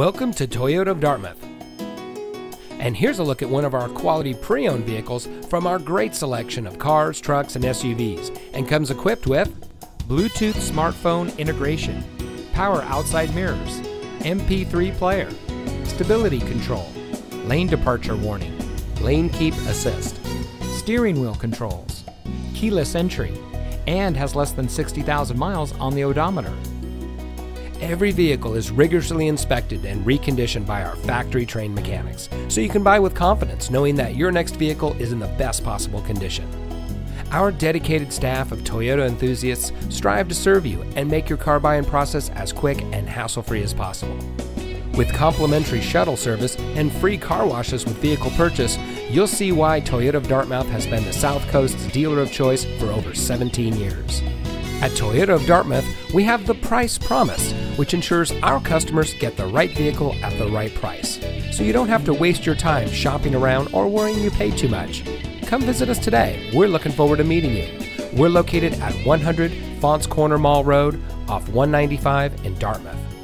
Welcome to Toyota of Dartmouth. And here's a look at one of our quality pre-owned vehicles from our great selection of cars, trucks, and SUVs, and comes equipped with Bluetooth smartphone integration, power outside mirrors, MP3 player, stability control, lane departure warning, lane keep assist, steering wheel controls, keyless entry, and has less than 60,000 miles on the odometer. Every vehicle is rigorously inspected and reconditioned by our factory-trained mechanics, so you can buy with confidence knowing that your next vehicle is in the best possible condition. Our dedicated staff of Toyota enthusiasts strive to serve you and make your car buying process as quick and hassle-free as possible. With complimentary shuttle service and free car washes with vehicle purchase, you'll see why Toyota of Dartmouth has been the South Coast's dealer of choice for over 17 years. At Toyota of Dartmouth, we have the Price Promise, which ensures our customers get the right vehicle at the right price, so you don't have to waste your time shopping around or worrying you pay too much. Come visit us today. We're looking forward to meeting you. We're located at 100 Faunce Corner Mall Road off 195 in Dartmouth.